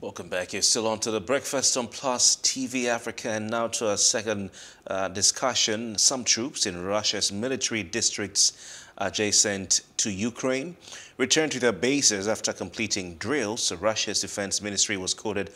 Welcome back. You're still on to The Breakfast on Plus TV Africa, and now to our second discussion. Some troops in Russia's military districts adjacent to Ukraine returned to their bases after completing drills. Russia's defense ministry was quoted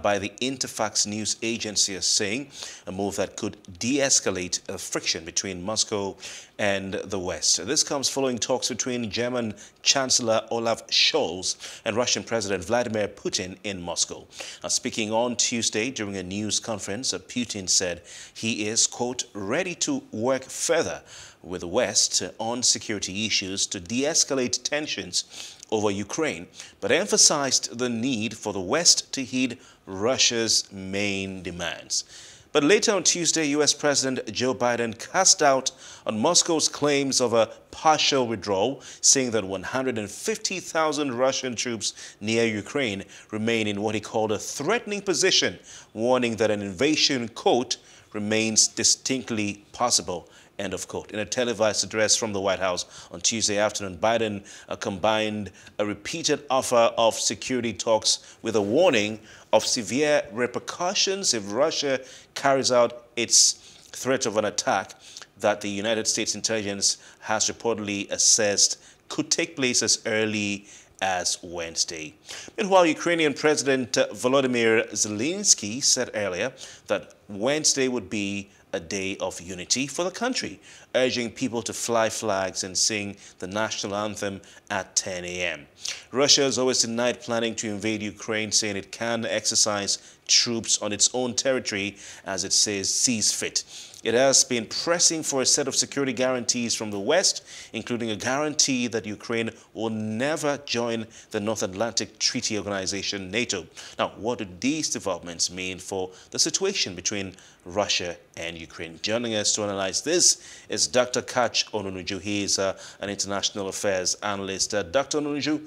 by the Interfax news agency as saying a move that could de-escalate friction between Moscow and the West. This comes following talks between German Chancellor Olaf Scholz and Russian President Vladimir Putin in Moscow. Speaking on Tuesday during a news conference, Putin said he is, quote, ready to work further with the West on security issues to de-escalate tensions over Ukraine, but emphasized the need for the West to heed Russia's main demands. But later on Tuesday, U.S. President Joe Biden cast doubt on Moscow's claims of a partial withdrawal, saying that 150,000 Russian troops near Ukraine remain in what he called a threatening position, warning that an invasion, quote, remains distinctly possible, end of quote. In a televised address from the White House on Tuesday afternoon, Biden combined a repeated offer of security talks with a warning of severe repercussions if Russia carries out its threat of an attack that the United States intelligence has reportedly assessed could take place as early as Wednesday. Meanwhile, Ukrainian President Volodymyr Zelensky said earlier that Wednesday would be a day of unity for the country, urging people to fly flags and sing the national anthem at 10 a.m. Russia has always denied planning to invade Ukraine, saying it can exercise troops on its own territory as it says sees fit. It has been pressing for a set of security guarantees from the West, including a guarantee that Ukraine will never join the North Atlantic Treaty Organization, NATO. Now, what do these developments mean for the situation between Russia and Ukraine? Joining us to analyze this is Dr. Katch Ononuju. He is an international affairs analyst. Dr. Ononuju,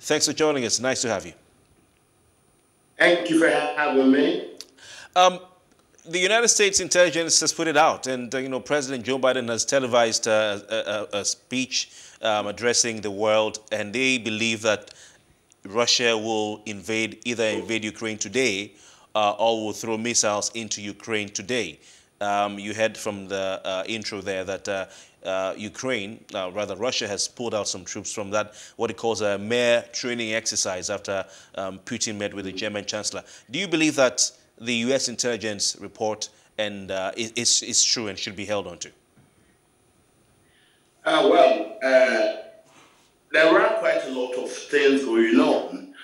thanks for joining us. Nice to have you. Thank you for having me. The United States intelligence has put it out, and you know, President Joe Biden has televised a speech addressing the world, and they believe that Russia will either invade Ukraine today or will throw missiles into Ukraine today. You heard from the intro there that Russia has pulled out some troops from that, what it calls a mere training exercise after Putin met with the German Chancellor. Do you believe that the U.S. intelligence report and is true and should be held on to? There are quite a lot of things going on.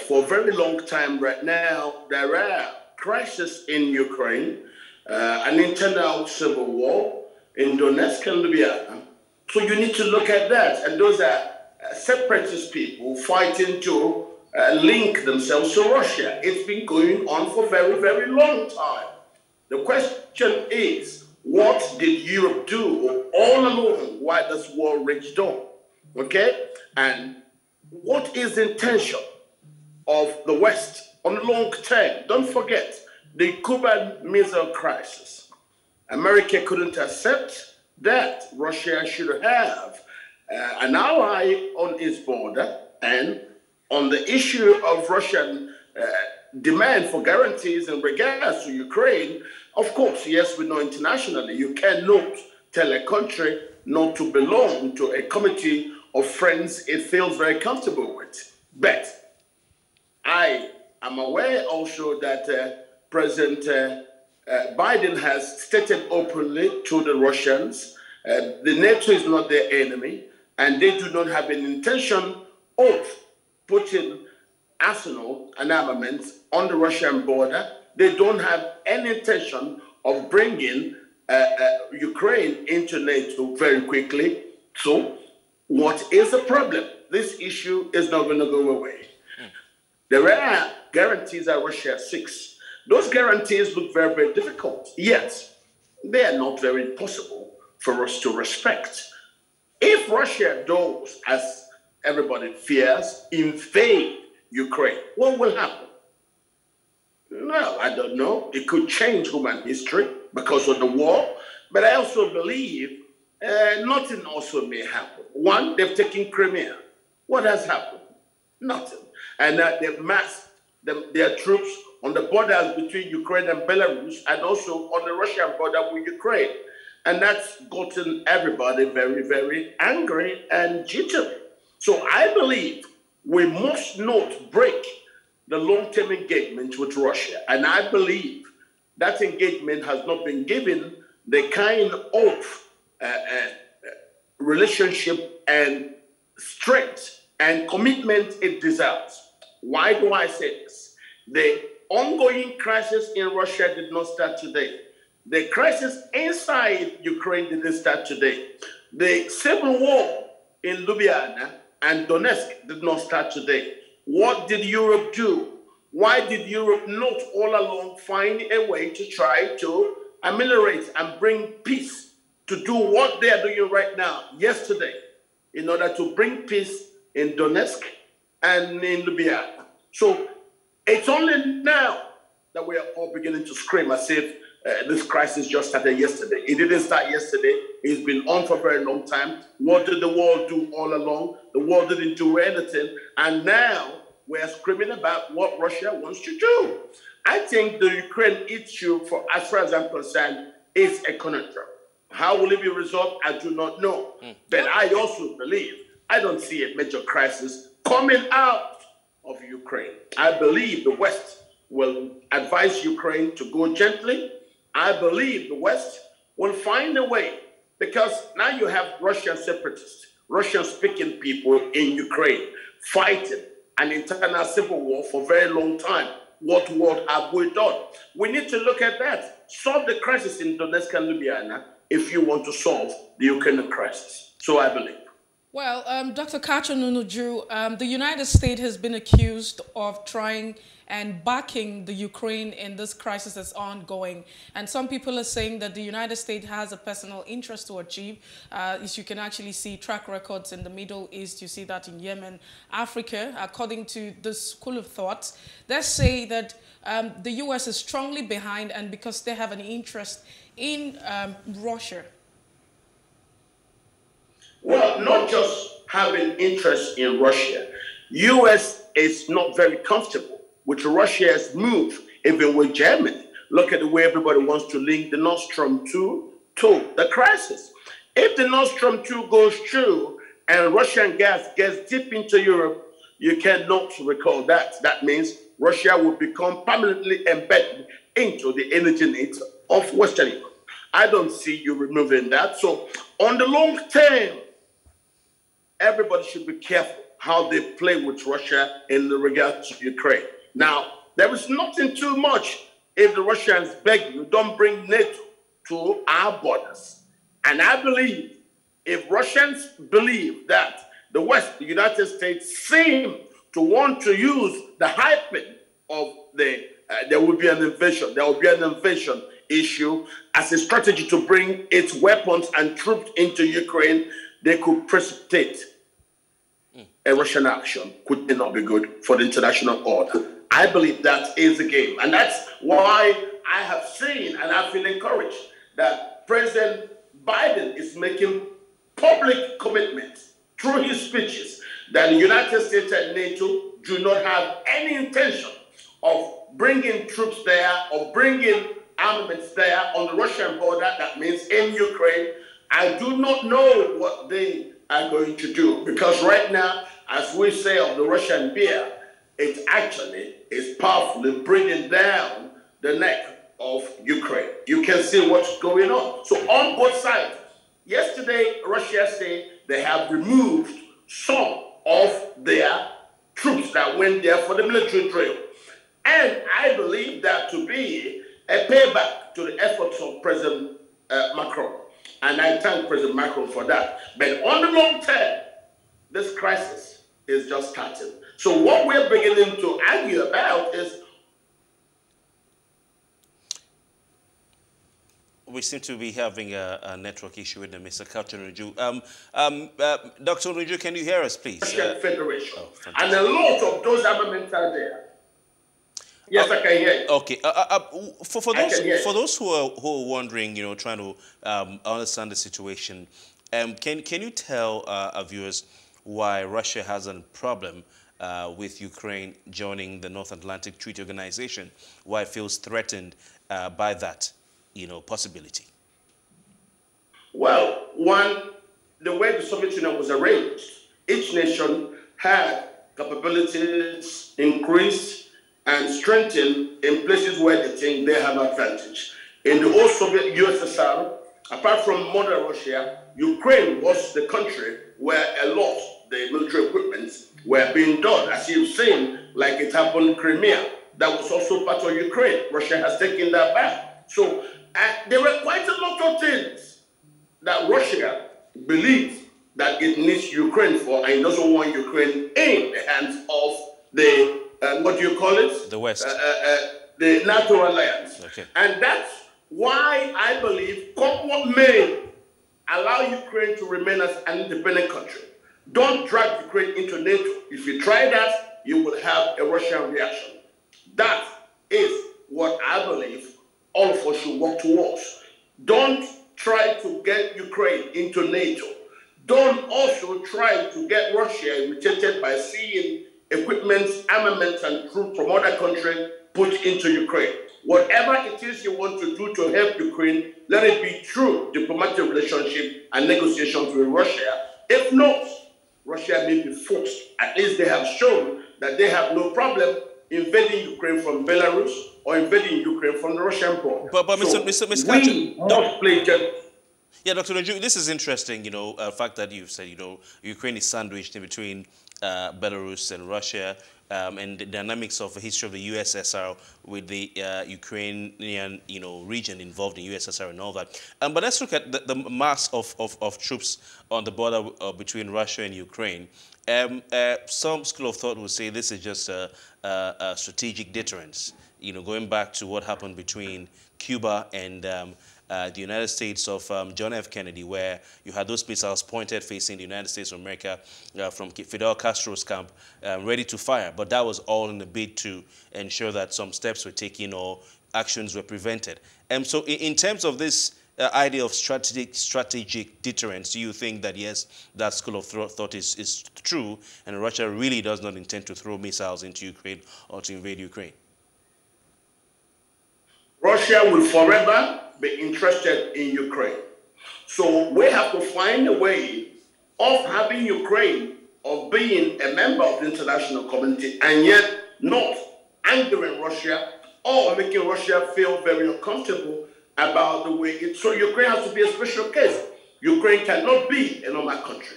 For a very long time right now, there are crises in Ukraine, an internal civil war in Donetsk and Crimea. So you need to look at that. And those are separatist people fighting to link themselves to Russia. It's been going on for very, very long time. The question is, what did Europe do all along while this war raged on? Okay? And what is the intention of the West on the long term? Don't forget the Cuban Missile Crisis. America couldn't accept that Russia should have an ally on its border, and on the issue of Russian demand for guarantees in regards to Ukraine, of course, yes, we know internationally, you cannot tell a country not to belong to a committee of friends it feels very comfortable with. But I am aware also that President Biden has stated openly to the Russians, the NATO is not their enemy, and they do not have an intention of putting arsenal and armaments on the Russian border. They don't have any intention of bringing Ukraine into NATO very quickly. So what is the problem? This issue is not going to go away. There are guarantees that Russia seeks. Those guarantees look very, very difficult, yet they are not very possible for us to respect. If Russia does, as everybody fears, invade Ukraine, what will happen? Well, I don't know. It could change human history because of the war. But I also believe nothing also may happen. One, they've taken Crimea. What has happened? Nothing. And they've massed their troops on the borders between Ukraine and Belarus, and also on the Russian border with Ukraine. And that's gotten everybody very, very angry and jittery. So I believe we must not break the long-term engagement with Russia. And I believe that engagement has not been given the kind of relationship and strength and commitment it deserves. Why do I say this? The ongoing crisis in Russia did not start today. The crisis inside Ukraine didn't start today. The civil war in Ljubljana and Donetsk did not start today. What did Europe do? Why did Europe not all along find a way to try to ameliorate and bring peace, to do what they are doing right now, yesterday, in order to bring peace in Donetsk and in Ljubljana? So it's only now that we are all beginning to scream as if this crisis just started yesterday. It didn't start yesterday. It's been on for a very long time. What did the world do all along? The world didn't do anything. And now we're screaming about what Russia wants to do. I think the Ukraine issue, for as far as I'm concerned, is a conundrum. How will it be resolved? I do not know. But I also believe, I don't see a major crisis coming out of Ukraine. I believe the West will advise Ukraine to go gently. I believe the West will find a way, because now you have Russian separatists, Russian-speaking people in Ukraine fighting an internal civil war for a very long time. What world have we done? We need to look at that. Solve the crisis in Donetsk and Ljubljana if you want to solve the Ukrainian crisis. So I believe. Well, Dr. Katch Ononuju, the United States has been accused of trying and backing the Ukraine in this crisis that's ongoing. And some people are saying that the United States has a personal interest to achieve. As you can actually see track records in the Middle East, you see that in Yemen, Africa. According to this school of thought, they say that the U.S. is strongly behind, and because they have an interest in Russia. Well, not just having interest in Russia. U.S. is not very comfortable with Russia's move, even with Germany. Look at the way everybody wants to link the Nord Stream 2 to the crisis. If the Nord Stream 2 goes through and Russian gas gets deep into Europe, you cannot recall that. That means Russia will become permanently embedded into the energy needs of Western Europe. I don't see you removing that. So on the long term, everybody should be careful how they play with Russia in regard to Ukraine. Now, there is nothing too much if the Russians beg you, don't bring NATO to our borders. And I believe if Russians believe that the West, the United States, seem to want to use the hype of the there will be an invasion, there will be an invasion issue as a strategy to bring its weapons and troops into Ukraine, they could precipitate a Russian action. Could not be good for the international order. I believe that is the game. And that's why I have seen and I feel encouraged that President Biden is making public commitments through his speeches that the United States and NATO do not have any intention of bringing troops there, of bringing armaments there on the Russian border, that means in Ukraine. I do not know what they are going to do, because right now, as we say of the Russian beer, it actually is powerfully bringing down the neck of Ukraine. You can see what's going on. So on both sides, yesterday, Russia said they have removed some of their troops that went there for the military drill. And I believe that to be a payback to the efforts of President Macron. And I thank President Macron for that. But on the long term, this crisis is just starting. So what we're beginning to argue about is... We seem to be having a network issue with them, Mr. Katch Ononuju. Dr. Ononuju, can you hear us, please? Russian Federation. Oh, and a lot of those armaments are there. Yes, I can hear you. Okay. For those who are wondering, you know, trying to understand the situation, can you tell our viewers why Russia has a problem with Ukraine joining the North Atlantic Treaty Organization, why it feels threatened by that, possibility? Well, one, the way the Soviet Union was arranged, each nation had capabilities increased and strengthened in places where they think they have advantage. In the old Soviet USSR, apart from modern Russia, Ukraine was the country where a lot of the military equipment were being done, as you've seen, like it happened in Crimea. That was also part of Ukraine. Russia has taken that back. So there were quite a lot of things that Russia believes that it needs Ukraine for, and it doesn't want Ukraine in the hands of the, what do you call it? The West. The NATO alliance. Okay. And that's why I believe, come what may, allow Ukraine to remain as an independent country. Don't drag Ukraine into NATO. If you try that, you will have a Russian reaction. That is what I believe all of us should work towards. Don't try to get Ukraine into NATO. Don't also try to get Russia irritated by seeing equipment, armaments, and troops from other countries put into Ukraine. Whatever it is you want to do to help Ukraine, let it be through diplomatic relationship and negotiations with Russia. If not, Russia may be forced. At least they have shown that they have no problem invading Ukraine from Belarus or invading Ukraine from the Russian border. But so Mr. Katch, don't play just... Yeah, Dr. Ononuju, this is interesting, the fact that you've said, Ukraine is sandwiched in between Belarus and Russia, and the dynamics of the history of the USSR with the Ukrainian, region involved in USSR and all that. But let's look at the mass of troops on the border between Russia and Ukraine. Some school of thought would say this is just a strategic deterrence, going back to what happened between Cuba and the United States of John F. Kennedy, where you had those missiles pointed facing the United States of America from Fidel Castro's camp, ready to fire. But that was all in a bid to ensure that some steps were taken or actions were prevented. And so in terms of this idea of strategic deterrence, do you think that, yes, that school of thought is true and Russia really does not intend to throw missiles into Ukraine or to invade Ukraine? Russia will forever be interested in Ukraine. So we have to find a way of having Ukraine, of being a member of the international community, and yet not angering Russia or making Russia feel very uncomfortable about the way it... So Ukraine has to be a special case. Ukraine cannot be a normal country.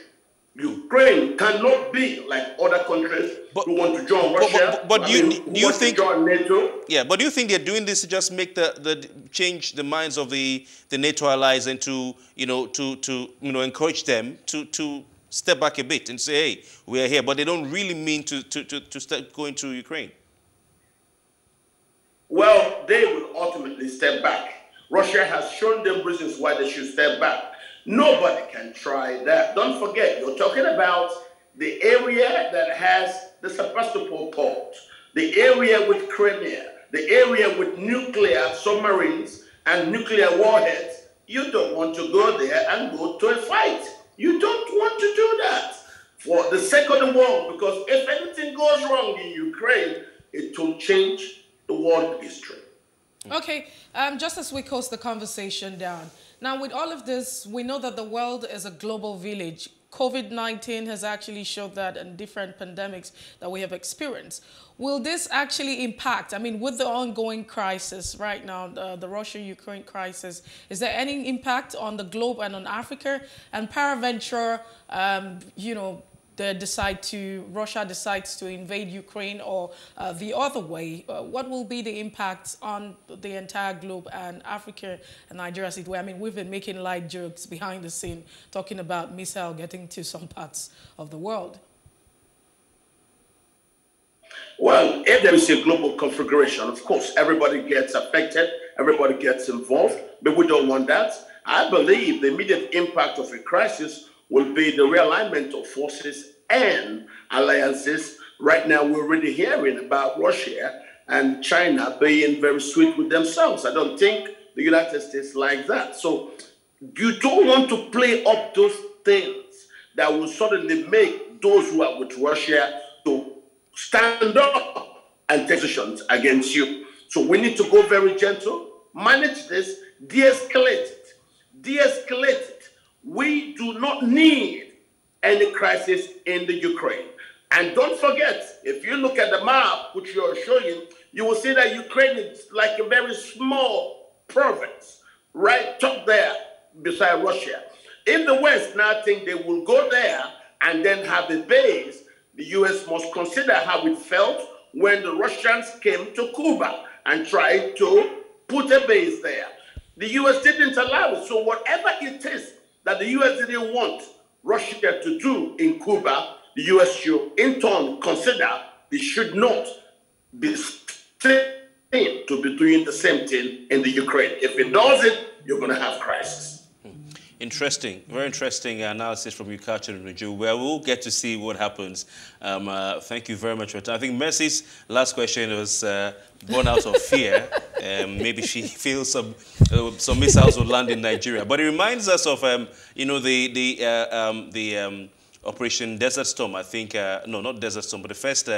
Ukraine cannot be like other countries who want to join Russia. But do you think? Join NATO. Yeah, but do you think they're doing this to just make change the minds of the NATO allies and to encourage them to step back a bit and say, hey, we are here, but they don't really mean to start going to Ukraine? Well, they will ultimately step back. Russia has shown them reasons why they should step back. Nobody can try that. Don't forget, you're talking about the area that has the Sevastopol port, the area with Crimea, the area with nuclear submarines and nuclear warheads. You don't want to go there and go to a fight. You don't want to do that for the sake of the world, because if anything goes wrong in Ukraine, it will change the world history. Okay, just as we close the conversation down, now, with all of this, we know that the world is a global village. COVID-19 has actually showed that in different pandemics that we have experienced. Will this actually impact, with the ongoing crisis right now, the Russia-Ukraine crisis, is there any impact on the globe and on Africa? And peradventure, Russia decides to invade Ukraine or the other way, what will be the impact on the entire globe and Africa and Nigeria? We've been making light jokes behind the scene, talking about missile getting to some parts of the world. Well, if there is a global configuration, of course, everybody gets affected, everybody gets involved, but we don't want that. I believe the immediate impact of a crisis will be the realignment of forces and alliances. Right now, we're already hearing about Russia and China being very sweet with themselves. I don't think the United States like that. So you don't want to play up those things that will suddenly make those who are with Russia to stand up and take positions against you. So we need to go very gentle, manage this, de-escalate it, We do not need any crisis in the Ukraine. And don't forget, if you look at the map, which you are showing, you will see that Ukraine is like a very small province, right top there beside Russia. In the West, now I think they will go there and then have a base. The U.S. must consider how it felt when the Russians came to Cuba and tried to put a base there. The U.S. didn't allow it. So whatever it is that the U.S. didn't want Russia to do in Cuba, the U.S. should, in turn, consider they should not be seen to be doing the same thing in the Ukraine. If it does it, you're going to have crisis. Interesting, very interesting analysis from you, Katch Ononuju, where we'll get to see what happens. Thank you very much for your time. I think Mercy's last question was born out of fear. Maybe she feels some missiles will land in Nigeria. But it reminds us of, you know, the Operation Desert Storm, I think, no, not Desert Storm, but the first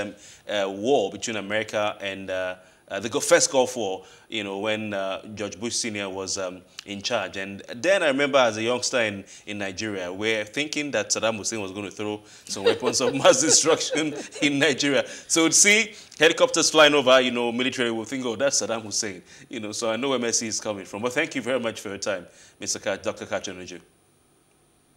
war between America and the first Gulf War, you know, when George Bush Sr. was in charge. And then I remember as a youngster in Nigeria, we're thinking that Saddam Hussein was going to throw some weapons of mass destruction in Nigeria. So we'd see helicopters flying over, you know, military will think, oh, that's Saddam Hussein. You know, so I know where Mercy is coming from. But thank you very much for your time, Mr. Dr. Katch Ononuju.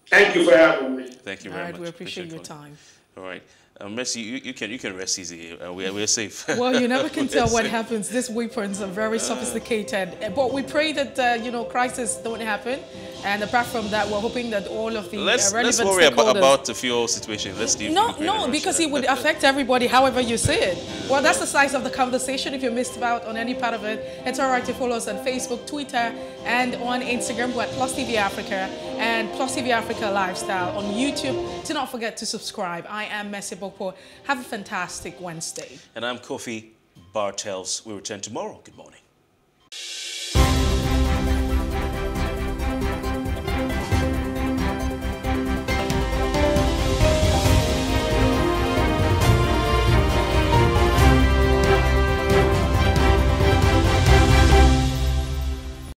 Thank you for having me. Thank you very much. We appreciate your time. All right. Mercy, you can rest easy. We're safe. Well, you never can tell what happens. These weapons are very sophisticated. But we pray that, you know, crises don't happen. And apart from that, we're hoping that all of the relevant stakeholders... Let's worry about the fuel situation. Let's leave No, because it would affect everybody however you see it. Well, that's the size of the conversation. If you missed out on any part of it, it's all right to follow us on Facebook, Twitter, and on Instagram. We're at Plus TV Africa and Plus TV Africa Lifestyle on YouTube. Do not forget to subscribe. I am Mercy Bokpo. Have a fantastic Wednesday. And I'm Kofi Bartels. We return tomorrow. Good morning.